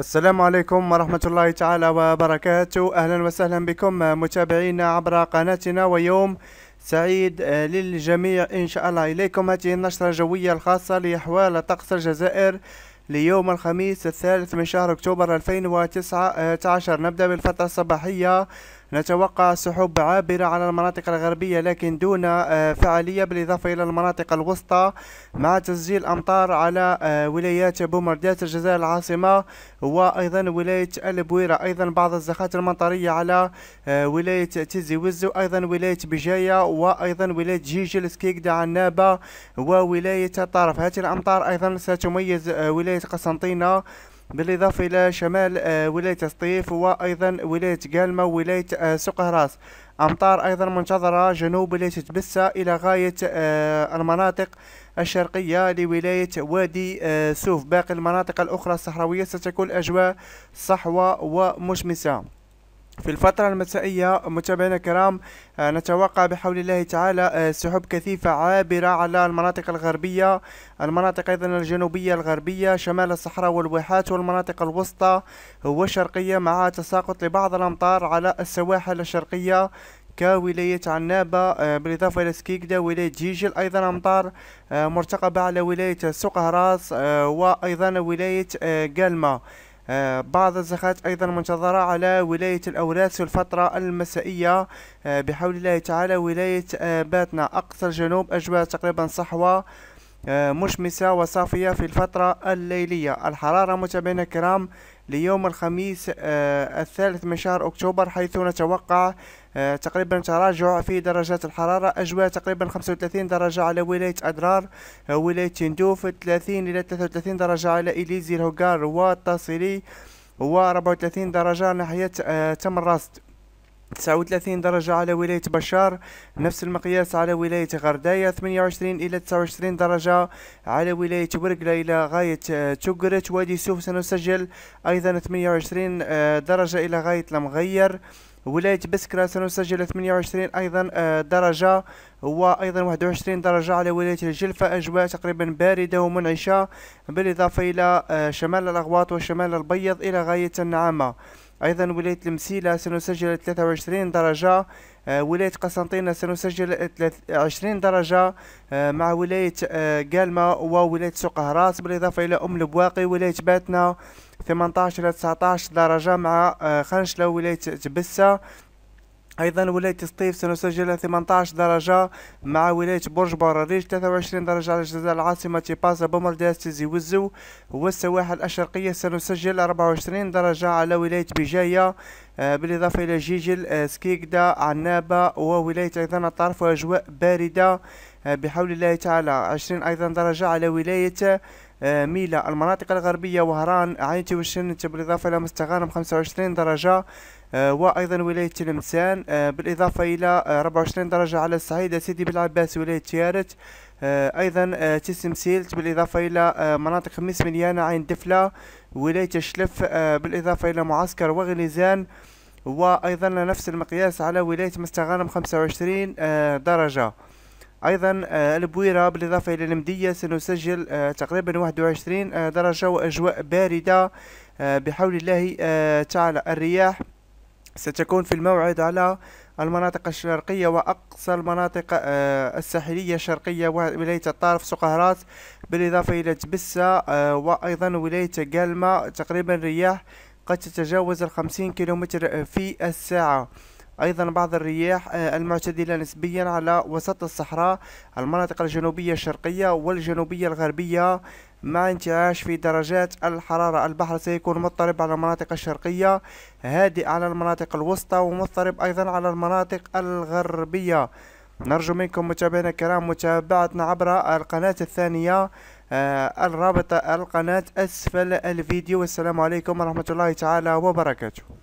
السلام عليكم ورحمة الله تعالى وبركاته. أهلا وسهلا بكم متابعينا عبر قناتنا، ويوم سعيد للجميع إن شاء الله. إليكم هذه النشرة الجوية الخاصة لأحوال طقس الجزائر ليوم الخميس 3 أكتوبر 2019. نبدأ بالفترة الصباحية، نتوقع سحب عابرة على المناطق الغربية لكن دون فعالية، بالإضافة إلى المناطق الوسطى، مع تسجيل أمطار على ولايات بومردات الجزائر العاصمة وأيضا ولاية البويرة، أيضا بعض الزخاتر المطرية على ولاية تيزي وزو، أيضا ولاية بجاية، وأيضا ولاية جيجل، سكيكدا، عنابة، وولاية الطرف. هذه الأمطار أيضا ستميز ولاية قسنطينة، بالإضافة إلى شمال ولاية سطيف وأيضا ولاية قالمة وولاية سقهراس. أمطار أيضا منتظرة جنوب ولاية تبسة إلى غاية المناطق الشرقية لولاية وادي سوف. باقي المناطق الأخرى الصحراوية ستكون الأجواء صحوة ومشمسة. في الفترة المسائية متابعينا الكرام، نتوقع بحول الله تعالى سحب كثيفة عابرة على المناطق الغربية، المناطق أيضا الجنوبية الغربية، شمال الصحراء والواحات، والمناطق الوسطى والشرقية، مع تساقط لبعض الأمطار على السواحل الشرقية كولاية عنابة، بالإضافة إلى سكيكدا، ولاية جيجل، أيضا أمطار مرتقبة على ولاية سقهراس وأيضا ولاية قالمة. بعض الزخات أيضا منتظرة على ولاية الأوراس. في الفترة المسائية بحول الله تعالى ولاية باتنا، أقصى الجنوب، أجواء تقريبا صحوة مشمسة وصافية. في الفترة الليلية الحرارة متابعينا الكرام ليوم الخميس 3 أكتوبر، حيث نتوقع تقريبا تراجع في درجات الحرارة، أجواء تقريبا 35 درجة على ولاية أدرار، ولاية تندوف، 30 إلى 33 درجة على إليزي الهوكار والتصيري، و34 درجة ناحية تم الراست، 39 درجة على ولاية بشار، نفس المقياس على ولاية غرداية، 28 إلى 29 درجة على ولاية ورقلة إلى غاية تقرت، وادي سوف سنسجل أيضا 28 درجة إلى غاية المغير، ولاية بسكرة سنسجل 28 أيضا درجة، وأيضا 21 درجة على ولاية الجلفة، أجواء تقريبا باردة ومنعشة، بالإضافة إلى شمال الأغواط والشمال البيض إلى غاية النعامة. أيضا ولاية المسيلة سنسجل 23 درجة، ولاية قسنطينة سنسجل 20 درجة مع ولاية قالمة وولاية سقهراس، بالإضافة إلى أم البواقي، ولاية باتنا 18 إلى 19 درجة مع خنشلة ولاية تبسة، أيضا ولاية سطيف سنسجل 18 درجة مع ولاية برج براريج، 23 درجة على الجزائر العاصمة، تيبازا، بومرداس، تيزي وزو والسواحل الشرقية، سنسجل 24 درجة على ولاية بجاية، بالإضافة إلى جيجل، سكيكدا، عنابة، وولاية أيضا الطرف، وأجواء باردة بحول الله تعالى. 20 أيضا درجة على ولاية ميلا. المناطق الغربية، وهران، عينتي والشنت، بالإضافة إلى مستغانم، 25 درجة، وأيضا ولاية تلمسان، بالإضافة إلى 24 درجة على الصعيد، سيدي بالعباس، ولاية تيارت، أيضا تسمسيلت، بالإضافة إلى مناطق خميس مليانة، عين دفلة، ولاية الشلف، بالإضافة إلى معسكر وغليزان، وأيضا نفس المقياس على ولاية مستغانم، 25 درجة. أيضا البويرة بالإضافة إلى المدية سنسجل تقريبا 21 درجة وأجواء باردة بحول الله تعالى. الرياح ستكون في الموعد على المناطق الشرقية وأقصى المناطق الساحلية الشرقية، ولاية الطرف، سقهراس، بالإضافة إلى تبسة وأيضا ولاية قالمة، تقريبا الرياح قد تتجاوز 50 كيلومتر في الساعة. أيضا بعض الرياح المعتدلة نسبيا على وسط الصحراء، المناطق الجنوبية الشرقية والجنوبية الغربية، مع انتعاش في درجات الحرارة. البحر سيكون مضطرب على المناطق الشرقية، هادئ على المناطق الوسطى، ومضطرب أيضا على المناطق الغربية. نرجو منكم متابعينا الكرام متابعتنا عبر القناة الثانية، الرابط القناة أسفل الفيديو. والسلام عليكم ورحمة الله تعالى وبركاته.